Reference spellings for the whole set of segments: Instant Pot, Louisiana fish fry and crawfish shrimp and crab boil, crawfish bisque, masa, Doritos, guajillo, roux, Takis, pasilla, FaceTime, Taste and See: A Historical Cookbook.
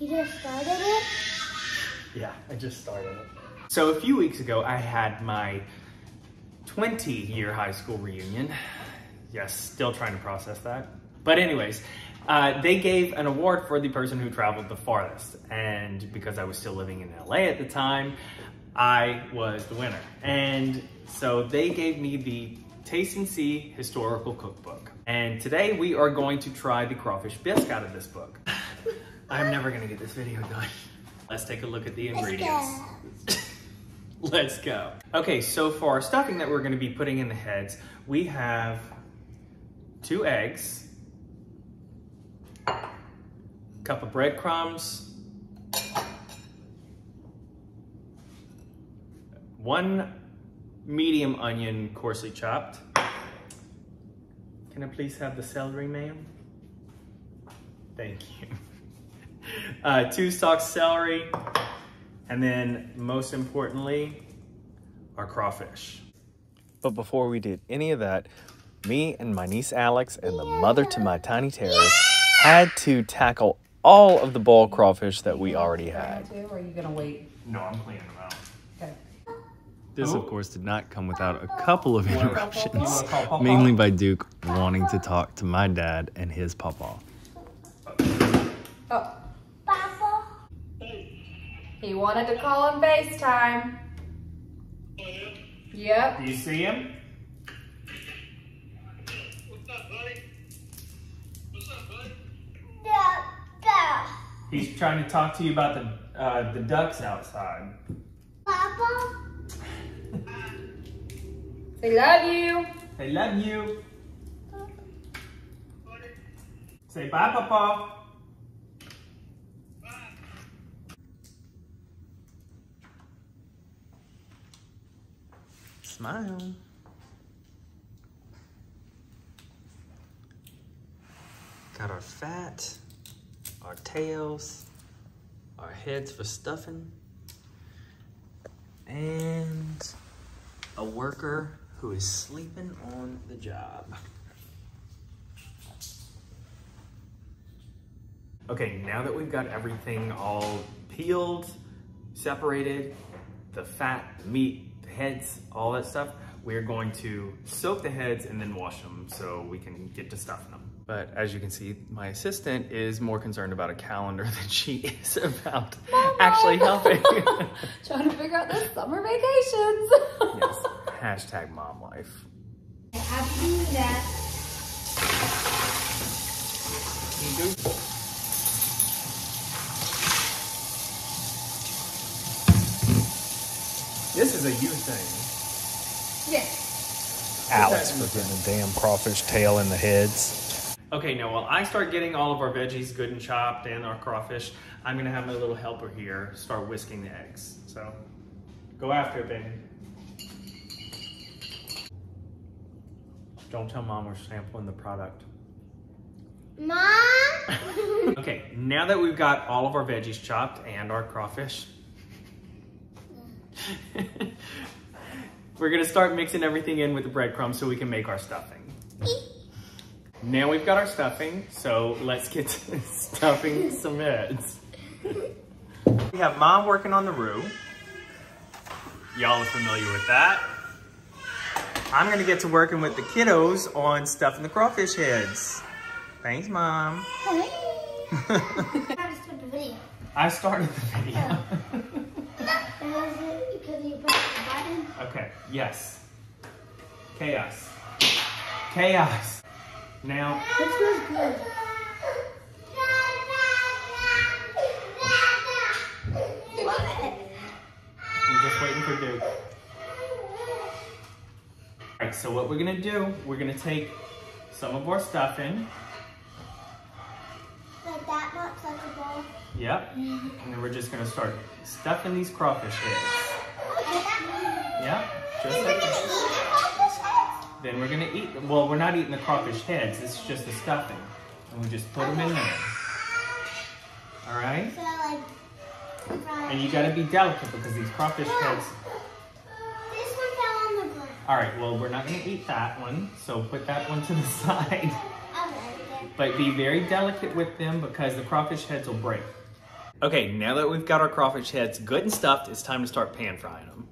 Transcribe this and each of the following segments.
You just started it? Yeah, I just started it. So a few weeks ago, I had my 20-year high school reunion. Yes, still trying to process that. But anyways, they gave an award for the person who traveled the farthest. And because I was still living in LA at the time, I was the winner. And so they gave me the Taste and See Historical Cookbook. And today we are going to try the crawfish bisque out of this book. I'm never gonna get this video done. Let's take a look at the ingredients. Let's go. Okay, so for our stuffing that we're gonna be putting in the heads, we have 2 eggs, cup of breadcrumbs, 1 medium onion coarsely chopped. Can I please have the celery, ma'am? Thank you. 2 stalks celery, and then most importantly, our crawfish. But before we did any of that, me and my niece Alex and the mother to my tiny terrorist had to tackle all of the ball crawfish that we already had. Or are you gonna wait? No, I'm cleaning them out. Okay. This, of course, did not come without a couple of interruptions, mainly by Duke wanting to talk to my dad and his papa. Oh. Papa. He wanted to call him FaceTime. Yep. Do you see him? What's up, buddy? What's up, buddy? Duck. He's trying to talk to you about the ducks outside. Papa. They love you. They love you. Say bye, Papa. Smile. Got our fat, our tails, our heads for stuffing, and a worker who is sleeping on the job. Okay, now that we've got everything all peeled, separated, the fat, the meat, heads, all that stuff, we're going to soak the heads and then wash them so we can get to stuffing them. But as you can see, my assistant is more concerned about a calendar than she is about actually helping. Trying to figure out the summer vacations. Yes, hashtag mom life. After that. You do? This is a you thing. Yes. Alex for getting the damn crawfish tail in the heads. Okay, now while I start getting all of our veggies good and chopped and our crawfish, I'm gonna have my little helper here start whisking the eggs. So, go after it, baby. Don't tell mom we're sampling the product. Mom? Okay, now that we've got all of our veggies chopped and our crawfish, we're gonna start mixing everything in with the breadcrumbs so we can make our stuffing. Now we've got our stuffing, so let's get to stuffing some heads. We have mom working on the roux. Y'all are familiar with that. I'm gonna get to working with the kiddos on stuffing the crawfish heads. Thanks, mom. I started the video. Okay, yes. Chaos. Chaos. Now. This smells good. We're just waiting for Duke. Alright, so what we're gonna do, we're gonna take some of our stuffing. Like that much, like a bowl? Yep. And then we're just gonna start stuffing these crawfish heads. Yeah, just like that. Then we're gonna eat them. Well, we're not eating the crawfish heads, it's just the stuffing. And we just put them in there. All right? So, like, and you gotta be delicate because these crawfish heads. This one fell on the ground. All right, well, we're not gonna eat that one, so put that one to the side. Okay. But be very delicate with them because the crawfish heads will break. Okay, now that we've got our crawfish heads good and stuffed, it's time to start pan frying them.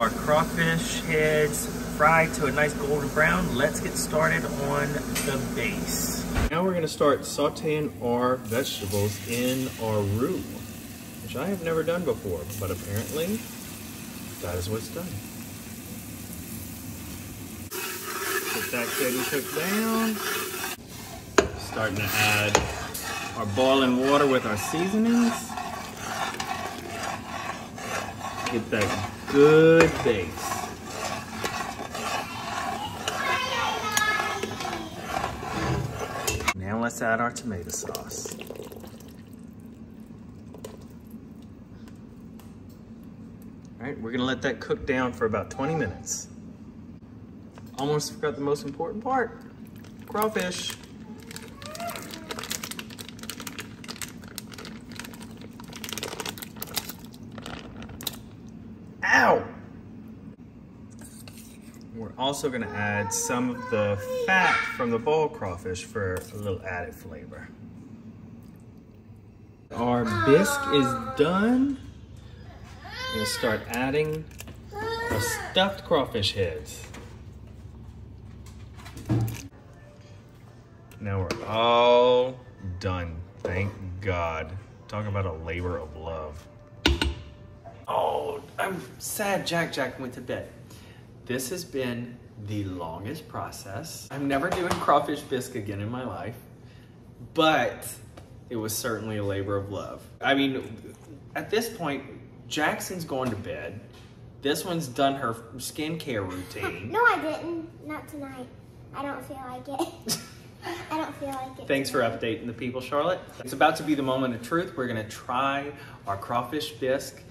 Our crawfish heads fried to a nice golden brown. Let's get started on the base. Now we're going to start sauteing our vegetables in our roux, which I have never done before, but apparently that is what's done. Get that good and cooked down. Starting to add our boiling water with our seasonings. Get that good base. Now let's add our tomato sauce. All right, we're gonna let that cook down for about 20 minutes. Almost forgot the most important part, crawfish. Ow! We're also gonna add some of the fat from the boiled crawfish for a little added flavor. Our bisque is done. We're gonna start adding our stuffed crawfish heads. Now we're all done, thank God. Talk about a labor of love. Oh, I'm sad Jack went to bed. This has been the longest process. I'm never doing crawfish bisque again in my life, but it was certainly a labor of love. I mean, at this point, Jackson's going to bed. This one's done her skincare routine. No, I didn't. Not tonight. I don't feel like it. I don't feel like it. Thanks for updating the people, Charlotte. It's about to be the moment of truth. We're gonna try our crawfish bisque.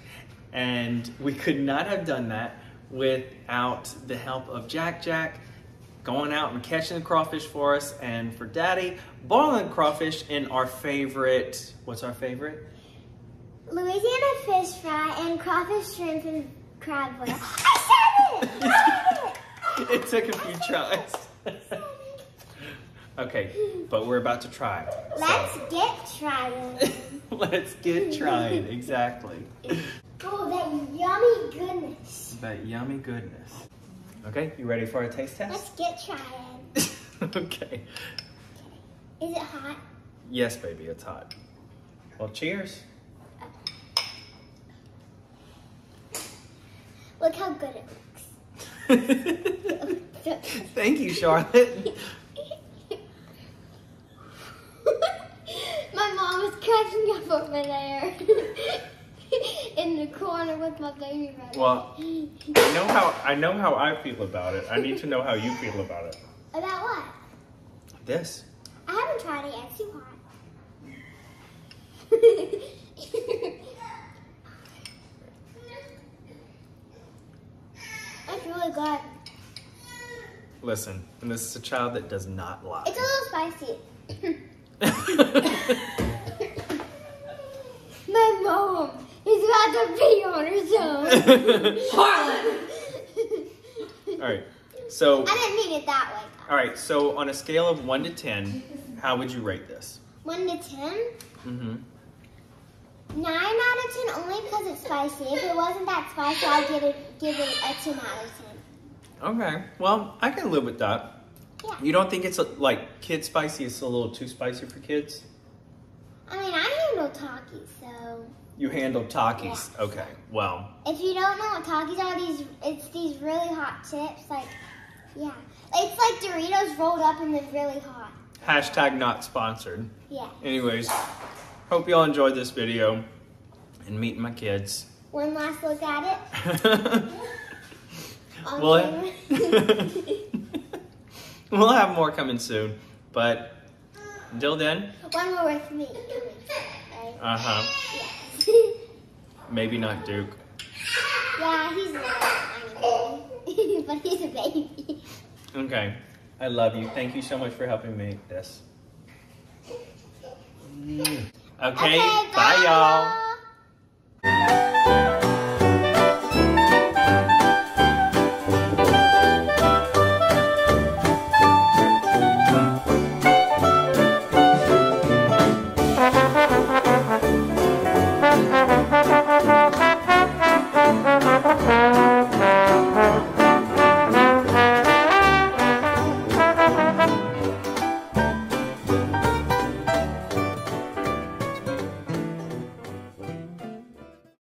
And we could not have done that without the help of Jack going out and catching the crawfish for us, and for Daddy, boiling crawfish in our favorite, what's our favorite? Louisiana fish fry and crawfish shrimp and crab boil. I said it! I said it! It took a few tries. Okay, but we're about to try. Let's get trying. Let's get trying, exactly. Oh, that yummy goodness. That yummy goodness. Okay, you ready for a taste test? Let's get trying. Okay. Is it hot? Yes, baby, it's hot. Well, cheers. Look how good it looks. Thank you, Charlotte. My mom was cracking up over there. In the corner with my baby brother. Well, I know how I feel about it. I need to know how you feel about it. About what? This. I haven't tried it yet. It's too hot. It's really good. Listen, and this is a child that does not lie. It's a little spicy. My mom. He's about to be on his own. Harlan! Alright, so... I didn't mean it that way. Alright, so on a scale of 1 to 10, how would you rate this? 1 to 10? Mm-hmm. 9 out of 10 only because it's spicy. If it wasn't that spicy, I'd give it a 10 out of 10. Okay, well, I can live with that. Yeah. You don't think it's, like, kid spicy, it's a little too spicy for kids? I mean, I handle Takis, so... You handle Takis, yes. Okay, well. If you don't know what Takis are, it's these really hot chips, like, yeah. It's like Doritos rolled up and then really hot. Hashtag not sponsored. Yeah. Anyways, hope y'all enjoyed this video and meeting my kids. One last look at it. What? We'll have more coming soon, but until then. One more with me. Uh-huh. Yeah. Maybe not Duke. Yeah, he's not. But he's a baby. Okay. I love you. Thank you so much for helping me with this. Okay. Bye, y'all.